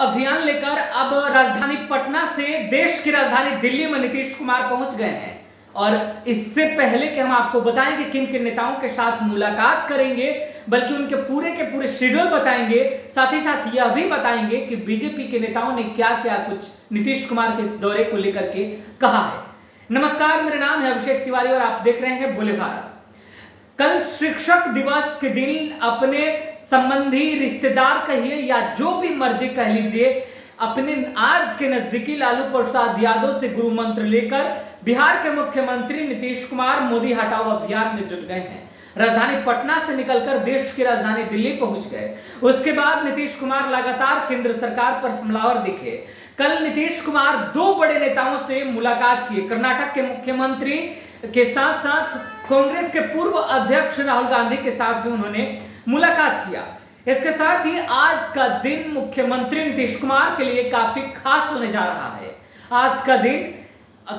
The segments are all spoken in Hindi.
अभियान लेकर अब राजधानी पटना से देश की राजधानी दिल्ली में नीतीश कुमार पहुंच गए हैं। और इससे पहले कि हम आपको बताएं कि किन किन नेताओं के साथ मुलाकात करेंगे, बल्कि उनके पूरे के पूरे शेड्यूल बताएंगे, साथ ही साथ यह भी बताएंगे कि बीजेपी के नेताओं ने क्या क्या कुछ नीतीश कुमार के इस दौरे को लेकर के कहा है। नमस्कार, मेरा नाम है अभिषेक तिवारी और आप देख रहे हैं बोले भारत। कल शिक्षक दिवस के दिन अपने संबंधी, रिश्तेदार कहिए या जो भी मर्जी कह लीजिए, अपने आज के नजदीकी लालू प्रसाद यादव से गुरु मंत्र लेकर बिहार के मुख्यमंत्री नीतीश कुमार मोदी हटाओ अभियान में जुट गए हैं। राजधानी पटना से निकलकर देश की राजधानी दिल्ली पहुंच गए। उसके बाद नीतीश कुमार लगातार केंद्र सरकार पर हमलावर दिखे। कल नीतीश कुमार दो बड़े नेताओं से मुलाकात किए, कर्नाटक के मुख्यमंत्री के साथ साथ कांग्रेस के पूर्व अध्यक्ष राहुल गांधी के साथ भी उन्होंने मुलाकात किया। इसके साथ ही आज का दिन मुख्यमंत्री नीतीश कुमार के लिए काफी खास होने जा रहा है। आज का दिन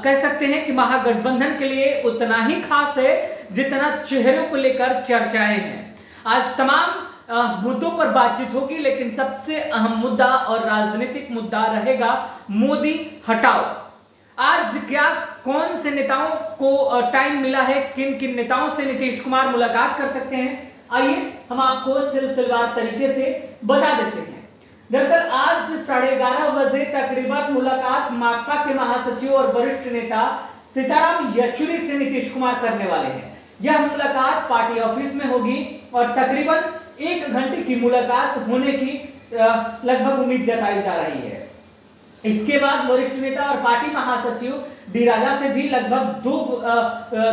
कह सकते हैं कि महागठबंधन के लिए उतना ही खास है जितना चेहरों को लेकर चर्चाएं हैं। आज तमाम मुद्दों पर बातचीत होगी, लेकिन सबसे अहम मुद्दा और राजनीतिक मुद्दा रहेगा मोदी हटाओ। आज क्या कौन से नेताओं को टाइम मिला है, किन किन नेताओं से नीतीश कुमार मुलाकात कर सकते हैं, आइए हम आपको सिलसिलेवार तरीके से बता देते हैं। दरअसल आज 11:30 बजे तकरीबन मुलाकात माकपा के महासचिव और वरिष्ठ नेता सीताराम येचुरी से नीतीश कुमार करने वाले हैं। यह मुलाकात पार्टी ऑफिस में होगी और तकरीबन 1 घंटे की मुलाकात होने की लगभग उम्मीद जताई जा रही है। इसके बाद वरिष्ठ नेता और पार्टी महासचिव डी राजा से भी लगभग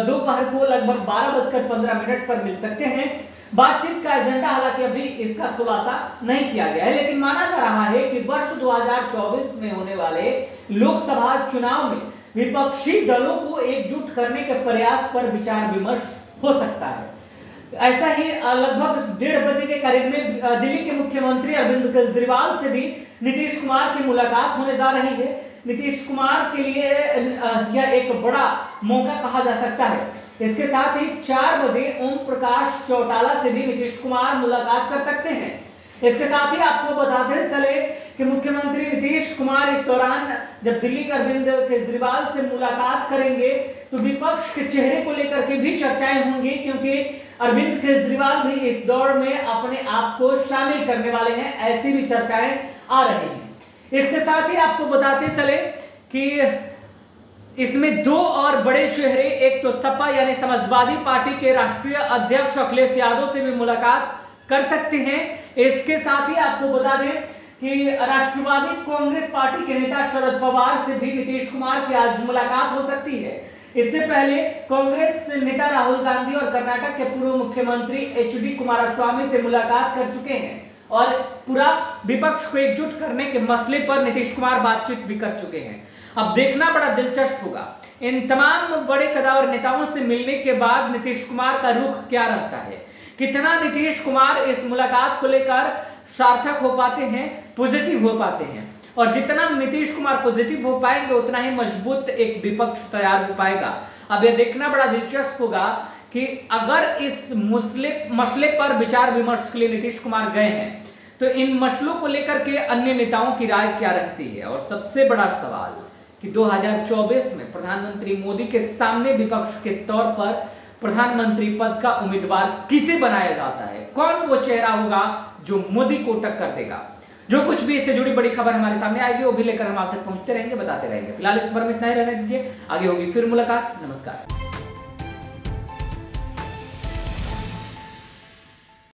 दोपहर को लगभग 12:15 पर मिल सकते हैं। बातचीत का एजेंडा हालांकि अभी इसका खुलासा नहीं किया गया है, लेकिन माना जा रहा है कि वर्ष 2024 में होने वाले लोकसभा चुनाव में विपक्षी दलों को एकजुट करने के प्रयास पर विचार विमर्श हो सकता है। ऐसा ही लगभग 1:30 बजे के करीब में दिल्ली के मुख्यमंत्री अरविंद केजरीवाल से भी नीतीश कुमार की मुलाकात होने जा रही है। नीतीश कुमार के लिए यह एक बड़ा मौका कहा जा सकता है। इसके साथ ही 4 बजे ओम प्रकाश चौटाला से भी नीतीश कुमार मुलाकात कर सकते हैं। इसके साथ ही आपको बताते चले कि मुख्यमंत्री नीतीश कुमार इस दौरान जब दिल्ली के अरविंद केजरीवाल से मुलाकात करेंगे तो विपक्ष के चेहरे को लेकर के भी चर्चाएं होंगी, क्योंकि अरविंद केजरीवाल भी इस दौर में अपने आप को शामिल करने वाले हैं, ऐसी भी चर्चाएं आ रही हैं। इसके साथ ही आपको बताते चले कि इसमें दो और बड़े चेहरे, एक तो सपा यानी समाजवादी पार्टी के राष्ट्रीय अध्यक्ष अखिलेश यादव से भी मुलाकात कर सकते हैं। इसके साथ ही आपको बता दें कि राष्ट्रवादी कांग्रेस पार्टी के नेता शरद पवार से भी नीतीश कुमार की आज मुलाकात हो सकती है। इससे पहले कांग्रेस नेता राहुल गांधी और कर्नाटक के पूर्व मुख्यमंत्री HD कुमारस्वामी से मुलाकात कर चुके हैं और पूरा विपक्ष को एकजुट करने के मसले पर नीतीश कुमार बातचीत भी कर चुके हैं। अब देखना बड़ा दिलचस्प होगा इन तमाम बड़े कदावर नेताओं से मिलने के बाद नीतीश कुमार का रुख क्या रहता है, कितना नीतीश कुमार इस मुलाकात को लेकर सार्थक हो पाते हैं, पॉजिटिव हो पाते हैं। और जितना नीतीश कुमार पॉजिटिव हो पाएंगे उतना ही मजबूत एक विपक्ष तैयार हो पाएगा। अब यह देखना बड़ा दिलचस्प होगा कि अगर इस मसले पर विचार विमर्श के लिए नीतीश कुमार गए हैं तो इन मसलों को लेकर के अन्य नेताओं की राय क्या रहती है। और सबसे बड़ा सवाल कि 2024 में प्रधानमंत्री मोदी के सामने विपक्ष के तौर पर प्रधानमंत्री पद का उम्मीदवार किसे बनाया जाता है, कौन वो चेहरा होगा जो मोदी को टक्कर देगा। जो कुछ भी इससे जुड़ी बड़ी खबर हमारे सामने आएगी वो भी लेकर हम आप तक पहुंचते रहेंगे, बताते रहेंगे। फिलहाल इस पर में इतना ही रहने दीजिए, आगे होगी फिर मुलाकात। नमस्कार।